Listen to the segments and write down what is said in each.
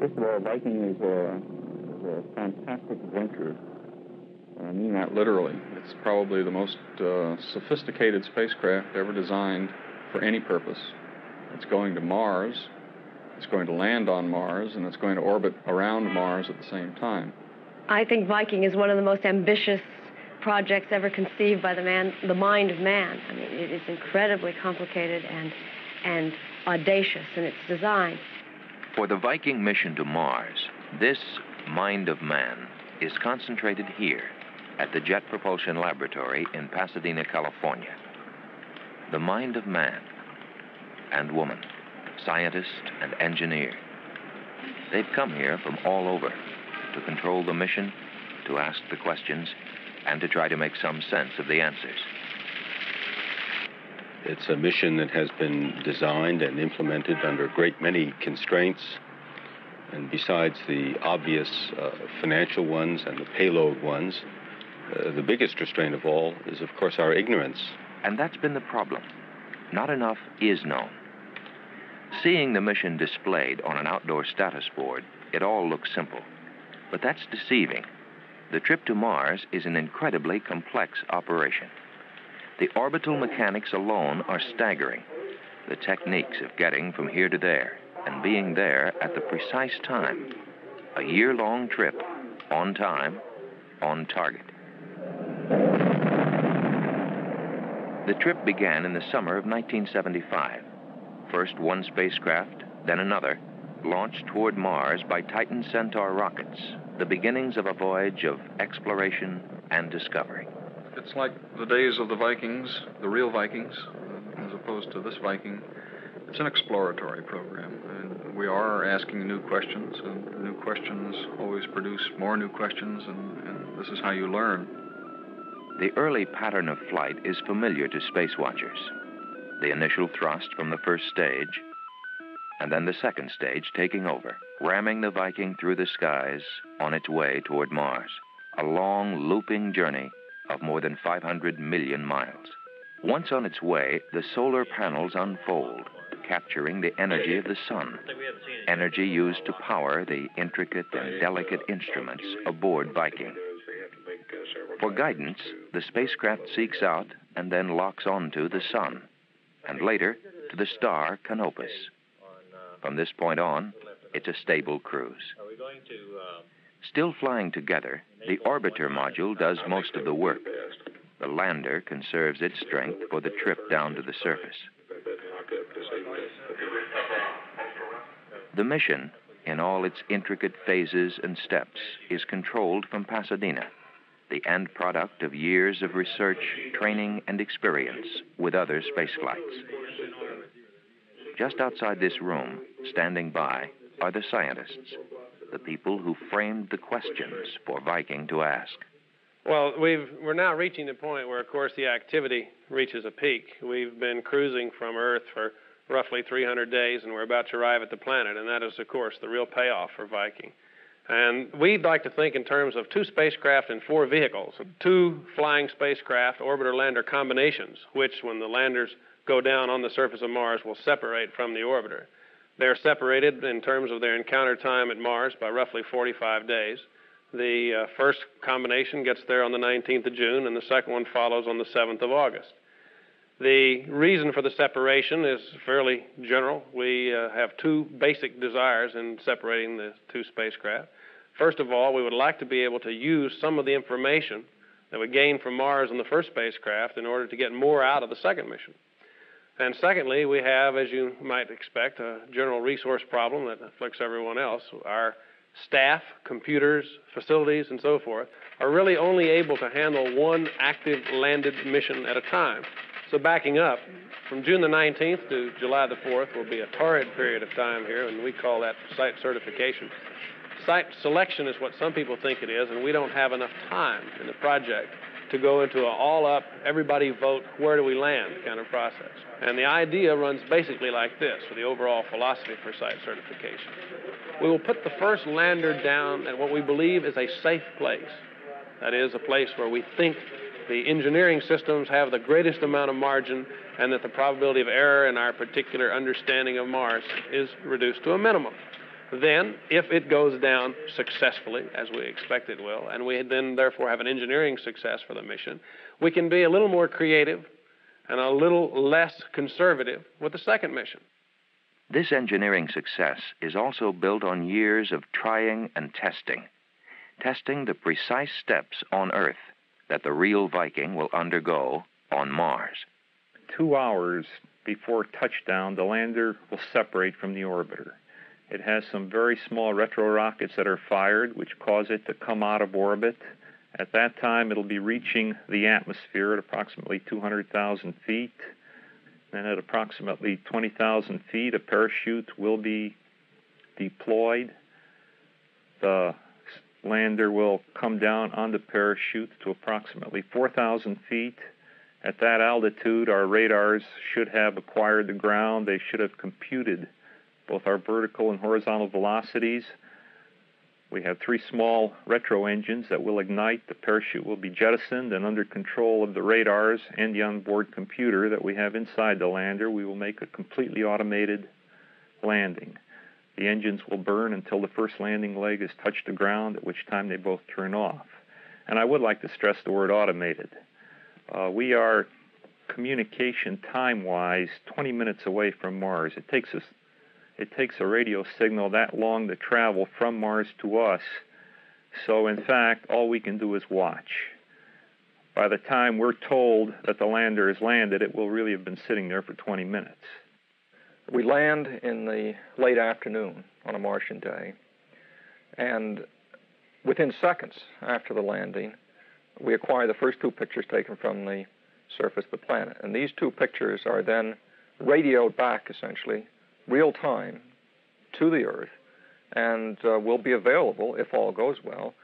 First of all, Viking is a fantastic venture, and I mean that literally. It's probably the most sophisticated spacecraft ever designed for any purpose. It's going to Mars, it's going to land on Mars, and it's going to orbit around Mars at the same time. I think Viking is one of the most ambitious projects ever conceived by the mind of man. I mean, it is incredibly complicated and audacious in its design. For the Viking mission to Mars, this mind of man is concentrated here at the Jet Propulsion Laboratory in Pasadena, California. The mind of man and woman, scientist and engineer. They've come here from all over to control the mission, to ask the questions, and to try to make some sense of the answers. It's a mission that has been designed and implemented under a great many constraints. And besides the obvious financial ones and the payload ones, the biggest restraint of all is, of course, our ignorance. And that's been the problem. Not enough is known. Seeing the mission displayed on an outdoor status board, it all looks simple. But that's deceiving. The trip to Mars is an incredibly complex operation. The orbital mechanics alone are staggering. The techniques of getting from here to there and being there at the precise time. A year-long trip, on time, on target. The trip began in the summer of 1975. First one spacecraft, then another, launched toward Mars by Titan-Centaur rockets, the beginnings of a voyage of exploration and discovery. It's like the days of the Vikings, the real Vikings, as opposed to this Viking. It's an exploratory program, and we are asking new questions, and new questions always produce more new questions, and this is how you learn. The early pattern of flight is familiar to space watchers. The initial thrust from the first stage, and then the second stage taking over, ramming the Viking through the skies on its way toward Mars, a long, looping journey of more than 500 million miles. Once on its way, the solar panels unfold, capturing the energy of the sun, energy used to power the intricate and delicate instruments aboard Viking. For guidance, the spacecraft seeks out and then locks onto the sun, and later to the star Canopus. From this point on, it's a stable cruise. Still flying together, the orbiter module does most of the work. The lander conserves its strength for the trip down to the surface. The mission, in all its intricate phases and steps, is controlled from Pasadena, the end product of years of research, training, and experience with other spaceflights. Just outside this room, standing by, are the scientists, the people who framed the questions for Viking to ask. Well, we're now reaching the point where, of course, the activity reaches a peak. We've been cruising from Earth for roughly 300 days, and we're about to arrive at the planet, and that is, of course, the real payoff for Viking. And we'd like to think in terms of 2 spacecraft and 4 vehicles, 2 flying spacecraft orbiter-lander combinations, which, when the landers go down on the surface of Mars, will separate from the orbiter. They're separated in terms of their encounter time at Mars by roughly 45 days. The first combination gets there on the 19th of June, and the second one follows on the 7th of August. The reason for the separation is fairly general. We have 2 basic desires in separating the 2 spacecraft. First of all, we would like to be able to use some of the information that we gained from Mars on the first spacecraft in order to get more out of the second mission. And secondly, we have, as you might expect, a general resource problem that afflicts everyone else. Our staff, computers, facilities, and so forth are really only able to handle one active landed mission at a time. So backing up, from June the 19th to July the 4th will be a torrid period of time here, and we call that site certification. Site selection is what some people think it is, and we don't have enough time in the project to go into an all-up, everybody vote, where do we land kind of process. And the idea runs basically like this, for the overall philosophy for site certification. We will put the first lander down at what we believe is a safe place. That is, a place where we think the engineering systems have the greatest amount of margin and that the probability of error in our particular understanding of Mars is reduced to a minimum. Then, if it goes down successfully, as we expect it will, and we then therefore have an engineering success for the mission, we can be a little more creative and a little less conservative with the second mission. This engineering success is also built on years of trying and testing. Testing the precise steps on Earth that the real Viking will undergo on Mars. 2 hours before touchdown, the lander will separate from the orbiter. It has some very small retro rockets that are fired, which cause it to come out of orbit. At that time, it'll be reaching the atmosphere at approximately 200,000 feet. And at approximately 20,000 feet, a parachute will be deployed. The lander will come down on the parachute to approximately 4,000 feet. At that altitude, our radars should have acquired the ground. They should have computed both our vertical and horizontal velocities. We have 3 small retro engines that will ignite. The parachute will be jettisoned, and under control of the radars and the onboard computer that we have inside the lander, we will make a completely automated landing. The engines will burn until the first landing leg has touched the ground, at which time they both turn off. And I would like to stress the word automated. We are, communication time-wise, 20 minutes away from Mars. It takes a radio signal that long to travel from Mars to us, so in fact all we can do is watch. By the time we're told that the lander has landed, it will really have been sitting there for 20 minutes. We land in the late afternoon on a Martian day, and within seconds after the landing we acquire the first 2 pictures taken from the surface of the planet, and these 2 pictures are then radioed back essentially real time to the Earth, and will be available, if all goes well,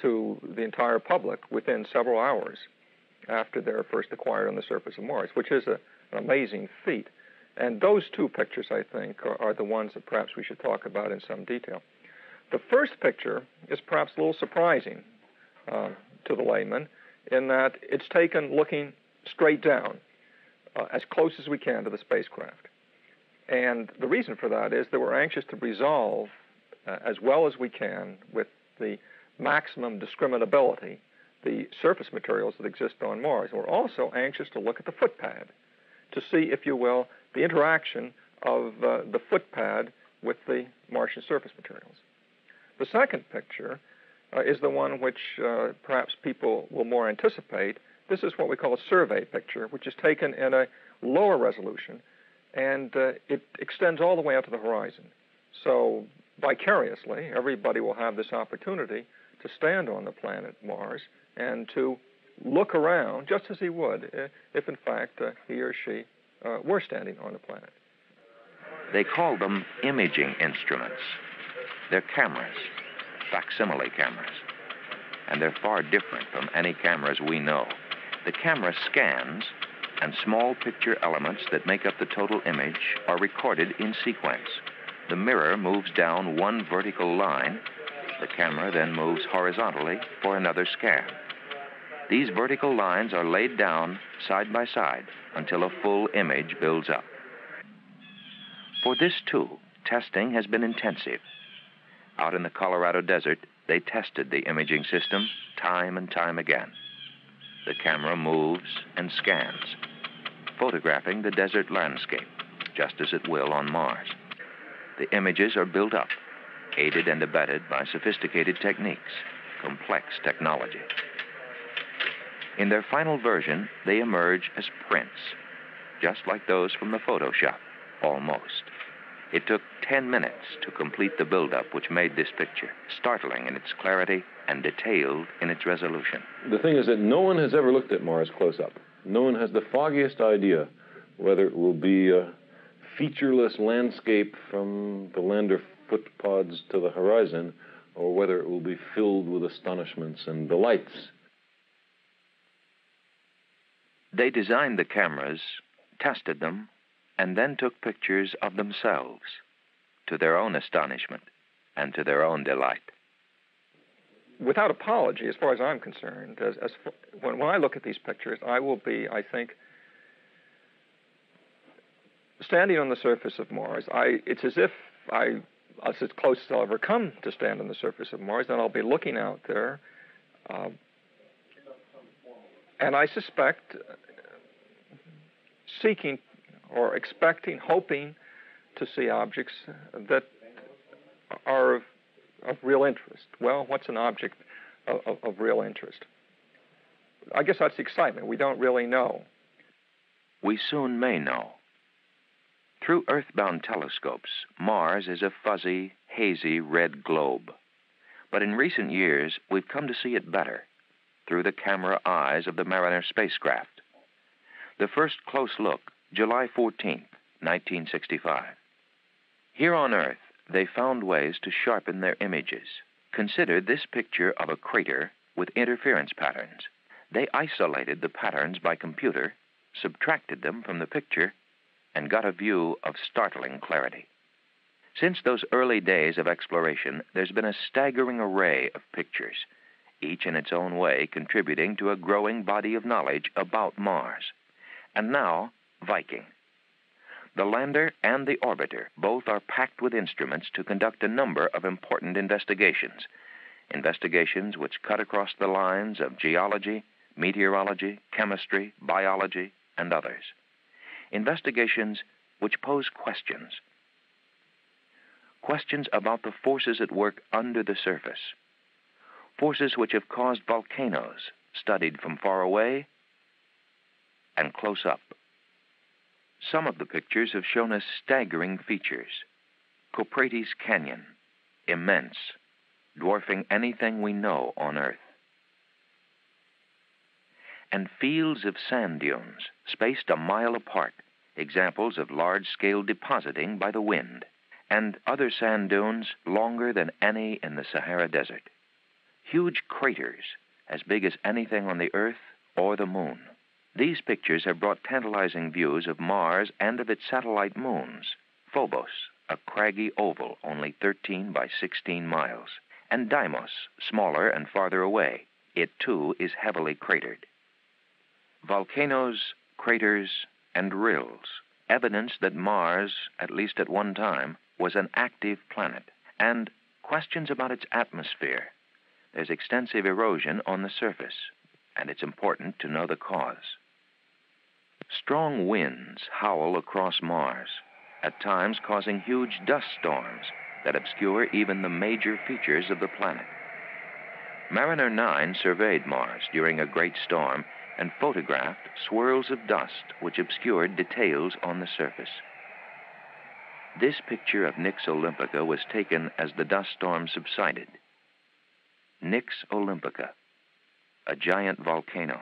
to the entire public within several hours after they're first acquired on the surface of Mars, which is an amazing feat. And those 2 pictures, I think, are the ones that perhaps we should talk about in some detail. The first picture is perhaps a little surprising to the layman, in that it's taken looking straight down, as close as we can to the spacecraft. And the reason for that is that we're anxious to resolve as well as we can, with the maximum discriminability, the surface materials that exist on Mars. We're also anxious to look at the footpad to see, if you will, the interaction of the footpad with the Martian surface materials. The second picture is the one which perhaps people will more anticipate. This is what we call a survey picture, which is taken in a lower resolution, and it extends all the way out to the horizon. So vicariously, everybody will have this opportunity to stand on the planet Mars and to look around just as he would if, in fact, he or she were standing on the planet. They call them imaging instruments. They're cameras, facsimile cameras, and they're far different from any cameras we know. The camera scans, and small picture elements that make up the total image are recorded in sequence. The mirror moves down one vertical line. The camera then moves horizontally for another scan. These vertical lines are laid down side by side until a full image builds up. For this, too, testing has been intensive. Out in the Colorado desert, they tested the imaging system time and time again. The camera moves and scans, photographing the desert landscape, just as it will on Mars. The images are built up, aided and abetted by sophisticated techniques, complex technology. In their final version, they emerge as prints, just like those from the Photoshop, almost. It took 10 minutes to complete the buildup, which made this picture startling in its clarity and detailed in its resolution. The thing is that no one has ever looked at Mars close up. No one has the foggiest idea whether it will be a featureless landscape from the lander foot pods to the horizon, or whether it will be filled with astonishments and delights. They designed the cameras, tested them, and then took pictures of themselves, to their own astonishment and to their own delight. Without apology, as far as I'm concerned, when I look at these pictures, I will be, I think, standing on the surface of Mars. It's as if I That's as close as I'll ever come to stand on the surface of Mars, and I'll be looking out there. And I suspect, seeking or expecting, hoping to see objects that are of real interest. Well, what's an object of real interest? I guess that's the excitement. We don't really know. We soon may know. Through earthbound telescopes, Mars is a fuzzy, hazy red globe. But in recent years, we've come to see it better through the camera eyes of the Mariner spacecraft. The first close look, July 14th, 1965. Here on Earth, they found ways to sharpen their images. Consider this picture of a crater with interference patterns. They isolated the patterns by computer, subtracted them from the picture, and got a view of startling clarity. Since those early days of exploration, there's been a staggering array of pictures, each in its own way contributing to a growing body of knowledge about Mars. And now, Viking. The lander and the orbiter both are packed with instruments to conduct a number of important investigations, investigations which cut across the lines of geology, meteorology, chemistry, biology, and others. Investigations which pose questions. Questions about the forces at work under the surface. Forces which have caused volcanoes, studied from far away and close up. Some of the pictures have shown us staggering features. Coprates Canyon, immense, dwarfing anything we know on Earth. And fields of sand dunes, spaced a mile apart, examples of large-scale depositing by the wind, and other sand dunes longer than any in the Sahara Desert. Huge craters, as big as anything on the Earth or the Moon. These pictures have brought tantalizing views of Mars and of its satellite moons, Phobos, a craggy oval only 13 by 16 miles, and Deimos, smaller and farther away. It, too, is heavily cratered. Volcanoes, craters, and rills, evidence that Mars, at least at one time, was an active planet, and questions about its atmosphere. There's extensive erosion on the surface, and it's important to know the cause. Strong winds howl across Mars, at times causing huge dust storms that obscure even the major features of the planet. Mariner 9 surveyed Mars during a great storm and photographed swirls of dust which obscured details on the surface. This picture of Nix Olympica was taken as the dust storm subsided. Nix Olympica, a giant volcano,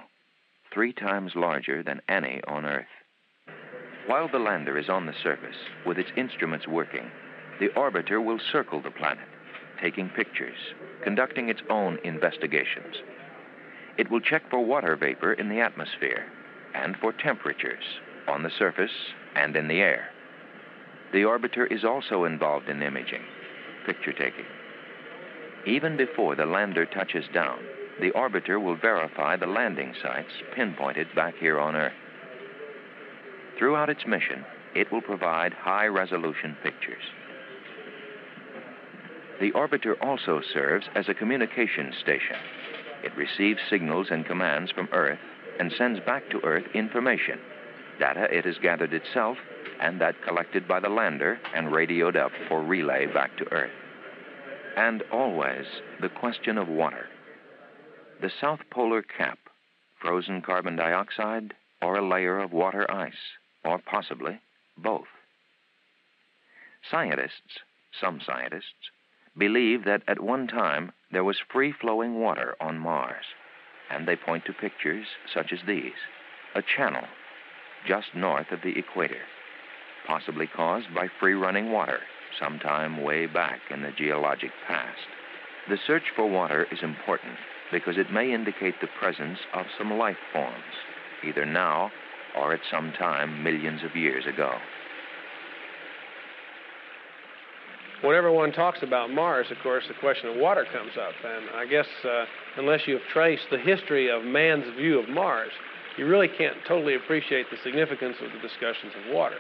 3 times larger than any on Earth. While the lander is on the surface, with its instruments working, the orbiter will circle the planet, taking pictures, conducting its own investigations. It will check for water vapor in the atmosphere and for temperatures on the surface and in the air. The orbiter is also involved in imaging, picture-taking. Even before the lander touches down, the orbiter will verify the landing sites pinpointed back here on Earth. Throughout its mission, it will provide high-resolution pictures. The orbiter also serves as a communication station. It receives signals and commands from Earth and sends back to Earth information, data it has gathered itself and that collected by the lander and radioed up for relay back to Earth. And always, the question of water. The South Polar Cap, frozen carbon dioxide or a layer of water ice, or possibly both. Scientists, some scientists, believe that at one time there was free-flowing water on Mars, and they point to pictures such as these, a channel just north of the equator, possibly caused by free-running water sometime way back in the geologic past. The search for water is important because it may indicate the presence of some life forms, either now or at some time millions of years ago. When everyone talks about Mars, of course, the question of water comes up. And I guess unless you have traced the history of man's view of Mars, you really can't totally appreciate the significance of the discussions of water.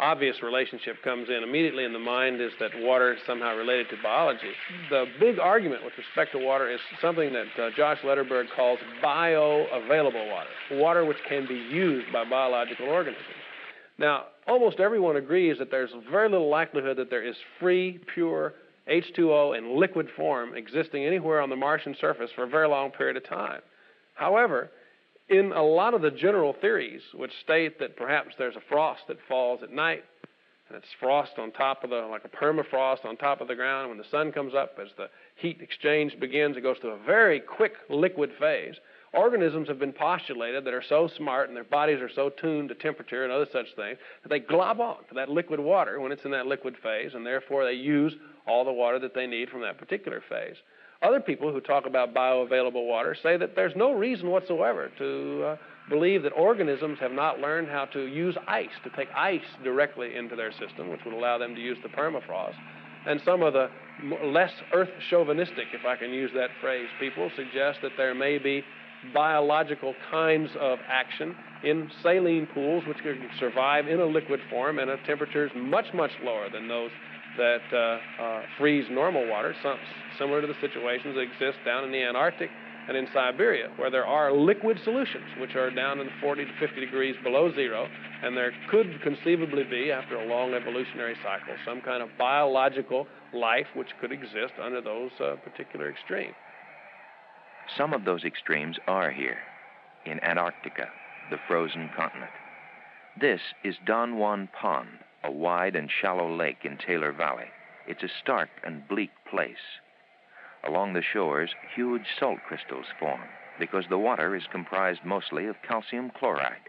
obvious relationship comes in immediately in the mind is that water is somehow related to biology. The big argument with respect to water is something that Josh Lederberg calls bioavailable water, water which can be used by biological organisms. Now, almost everyone agrees that there's very little likelihood that there is free, pure H2O in liquid form existing anywhere on the Martian surface for a very long period of time. However, in a lot of the general theories, which state that perhaps there's a frost that falls at night, and it's frost on top of the, like a permafrost on top of the ground, when the sun comes up, as the heat exchange begins, it goes to a very quick liquid phase. Organisms have been postulated that are so smart and their bodies are so tuned to temperature and other such things that they glob on to that liquid water when it's in that liquid phase, and therefore they use all the water that they need from that particular phase. Other people who talk about bioavailable water say that there's no reason whatsoever to believe that organisms have not learned how to use ice, to take ice directly into their system, which would allow them to use the permafrost. And some of the less earth chauvinistic, if I can use that phrase, people suggest that there may be biological kinds of action in saline pools which can survive in a liquid form and at temperatures much, much lower than those that freeze normal water, similar to the situations that exist down in the Antarctic and in Siberia, where there are liquid solutions which are down in 40 to 50 degrees below zero, and there could conceivably be, after a long evolutionary cycle, some kind of biological life which could exist under those particular extremes. Some of those extremes are here, in Antarctica, the frozen continent. This is Don Juan Pond, a wide and shallow lake in Taylor Valley. It's a stark and bleak place. Along the shores, huge salt crystals form because the water is comprised mostly of calcium chloride,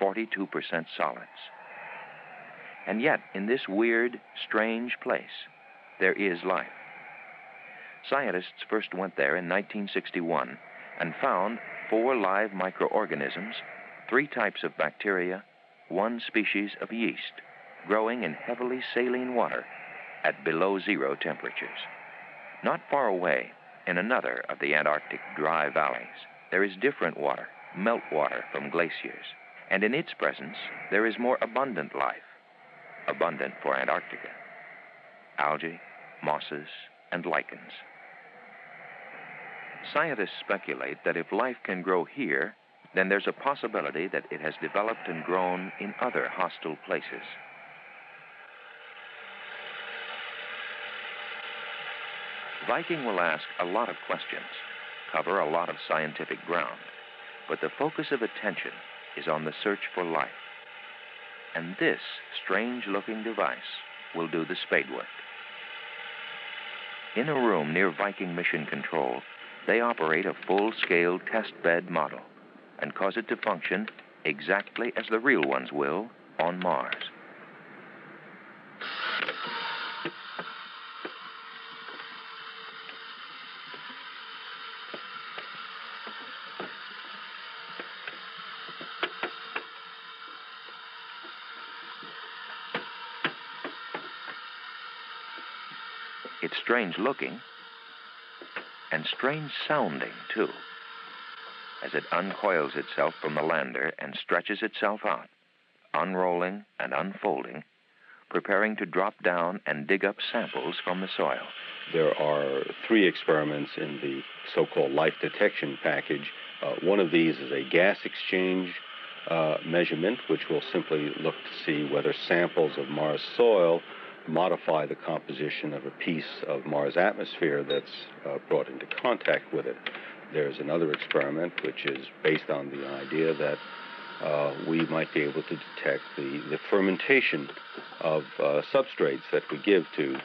42% solids. And yet, in this weird, strange place, there is life. Scientists first went there in 1961 and found 4 live microorganisms, 3 types of bacteria, 1 species of yeast, growing in heavily saline water at below zero temperatures. Not far away, in another of the Antarctic dry valleys, there is different water, meltwater from glaciers, and in its presence there is more abundant life, abundant for Antarctica, algae, mosses, and lichens. Scientists speculate that if life can grow here, then there's a possibility that it has developed and grown in other hostile places. Viking will ask a lot of questions, cover a lot of scientific ground, but the focus of attention is on the search for life. And this strange-looking device will do the spade work. In a room near Viking Mission Control, they operate a full-scale test bed model and cause it to function exactly as the real ones will on Mars. It's strange-looking and strange-sounding, too, as it uncoils itself from the lander and stretches itself out, unrolling and unfolding, preparing to drop down and dig up samples from the soil. There are 3 experiments in the so-called life detection package. One of these is a gas exchange measurement, which will simply look to see whether samples of Mars soil modify the composition of a piece of Mars atmosphere that's brought into contact with it. There's another experiment which is based on the idea that we might be able to detect the fermentation of substrates that we give to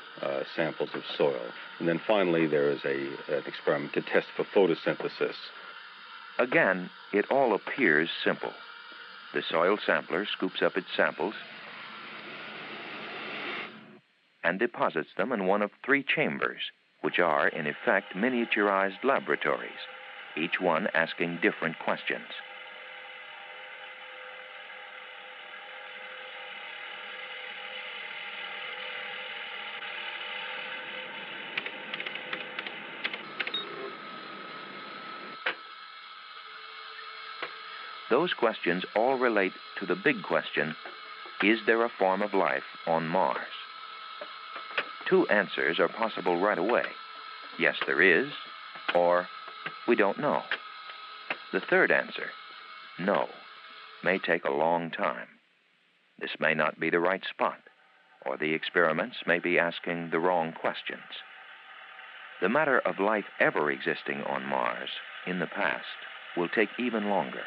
samples of soil. And then finally there is an experiment to test for photosynthesis. Again, it all appears simple. The soil sampler scoops up its samples and deposits them in one of 3 chambers, which are, in effect, miniaturized laboratories, each one asking different questions. Those questions all relate to the big question, Is there a form of life on Mars? Two answers are possible right away. Yes, there is, or we don't know. The third answer, no, may take a long time. This may not be the right spot, or the experiments may be asking the wrong questions. The matter of life ever existing on Mars in the past will take even longer.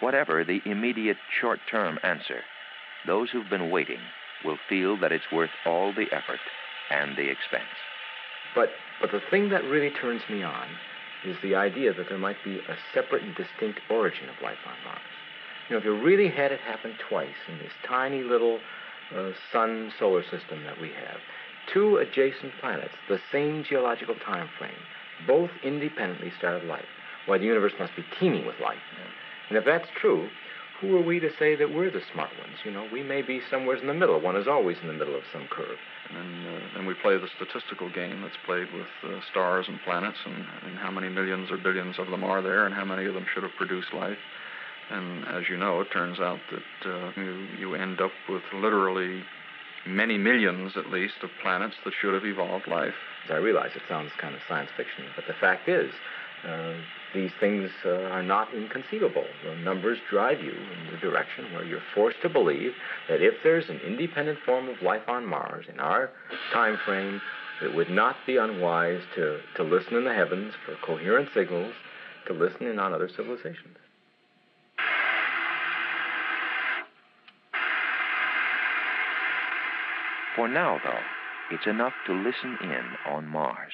Whatever the immediate short-term answer, those who've been waiting will feel that it's worth all the effort and the expense. But the thing that really turns me on is the idea that there might be a separate and distinct origin of life on Mars. You know, if you really had it happen twice in this tiny little sun solar system that we have, two adjacent planets, the same geological time frame, both independently started life. Why, the universe must be teeming with life. And if that's true, who are we to say that we're the smart ones? You know, we may be somewhere in the middle. One is always in the middle of some curve. And we play the statistical game that's played with stars and planets and how many millions or billions of them are there and how many of them should have produced life. And as you know, it turns out that you end up with literally many millions, at least, of planets that should have evolved life. As I realize, it sounds kind of science fiction, but the fact is, these things are not inconceivable. The numbers drive you in the direction where you're forced to believe that if there's an independent form of life on Mars in our time frame, it would not be unwise to listen in the heavens for coherent signals, to listen in on other civilizations. For now, though, it's enough to listen in on Mars.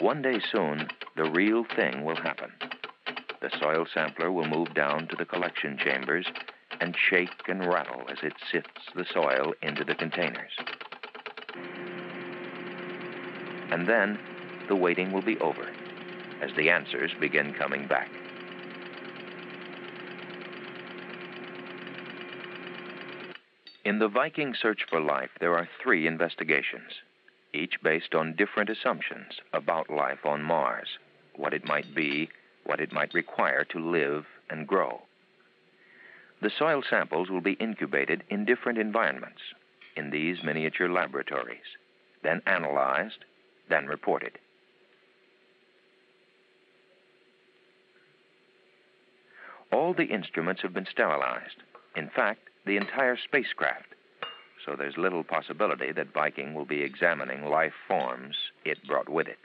One day soon, the real thing will happen. The soil sampler will move down to the collection chambers and shake and rattle as it sifts the soil into the containers. And then, the waiting will be over as the answers begin coming back. In the Viking search for life, there are three investigations, each based on different assumptions about life on Mars, what it might be, what it might require to live and grow. The soil samples will be incubated in different environments, in these miniature laboratories, then analyzed, then reported. All the instruments have been sterilized, in fact, the entire spacecraft. So there's little possibility that Viking will be examining life forms it brought with it.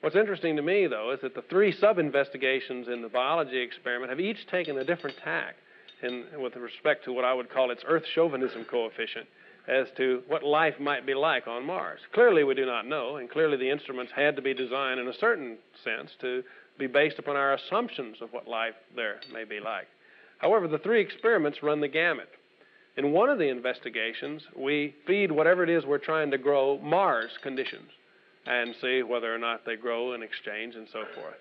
What's interesting to me, though, is that the three sub-investigations in the biology experiment have each taken a different tack with respect to what I would call its Earth chauvinism coefficient as to what life might be like on Mars. Clearly, we do not know, and clearly the instruments had to be designed in a certain sense to be based upon our assumptions of what life there may be like. However, the three experiments run the gamut. In one of the investigations, we feed whatever it is we're trying to grow Mars conditions and see whether or not they grow and exchange and so forth.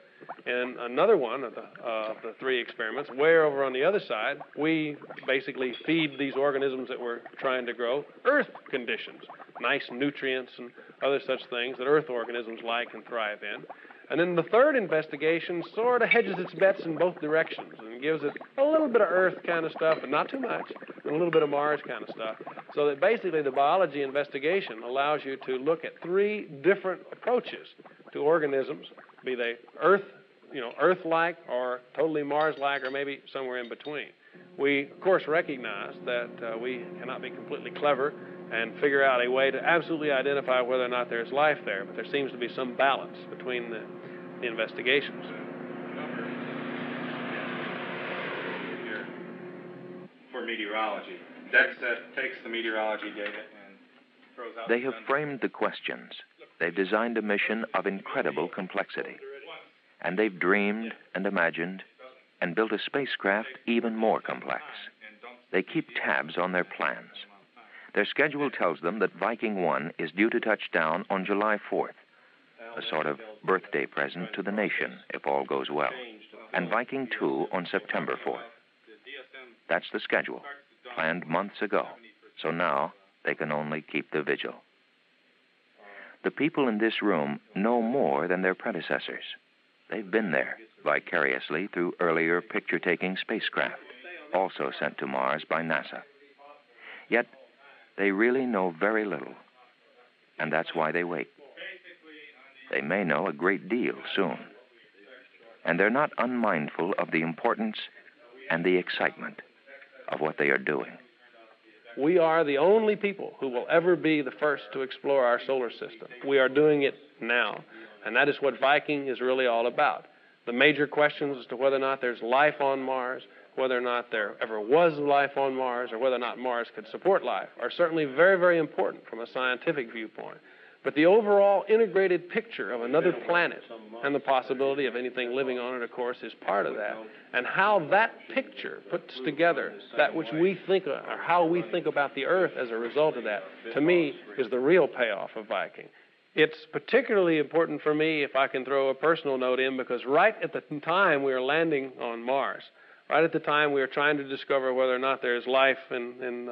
In another one of the three experiments, way over on the other side, we basically feed these organisms that we're trying to grow Earth conditions, nice nutrients and other such things that Earth organisms like and thrive in. And then the third investigation sort of hedges its bets in both directions and gives it a little bit of Earth kind of stuff, but not too much, and a little bit of Mars kind of stuff. So that basically the biology investigation allows you to look at three different approaches to organisms, be they Earth, you know, Earth-like or totally Mars-like or maybe somewhere in between. We, of course, recognize that we cannot be completely clever and figure out a way to absolutely identify whether or not there's life there, but there seems to be some balance between the investigations. For meteorology, DEXET takes the meteorology data and throws out. They have framed the questions. They've designed a mission of incredible complexity. And they've dreamed and imagined and built a spacecraft even more complex. They keep tabs on their plans. Their schedule tells them that Viking 1 is due to touch down on July 4th, a sort of birthday present to the nation, if all goes well, and Viking 2 on September 4th. That's the schedule, planned months ago, so now they can only keep the vigil. The people in this room know more than their predecessors. They've been there vicariously through earlier picture-taking spacecraft, also sent to Mars by NASA. Yet, they really know very little, and that's why they wait. They may know a great deal soon, and they're not unmindful of the importance and the excitement of what they are doing. We are the only people who will ever be the first to explore our solar system. We are doing it now, and that is what Viking is really all about. The major questions as to whether or not there's life on Mars, whether or not there ever was life on Mars, or whether or not Mars could support life are certainly very, very important from a scientific viewpoint. But the overall integrated picture of another planet and the possibility of anything living on it, of course, is part of that. And how that picture puts together that which we think, or how we think about the Earth as a result of that, to me, is the real payoff of Viking. It's particularly important for me, if I can throw a personal note in, because right at the time we are landing on Mars, right at the time we are trying to discover whether or not there's life on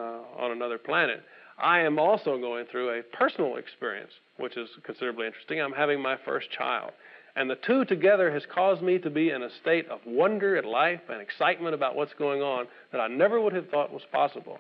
another planet, I am also going through a personal experience, which is considerably interesting. I'm having my first child. And the two together has caused me to be in a state of wonder at life and excitement about what's going on that I never would have thought was possible.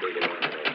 Energy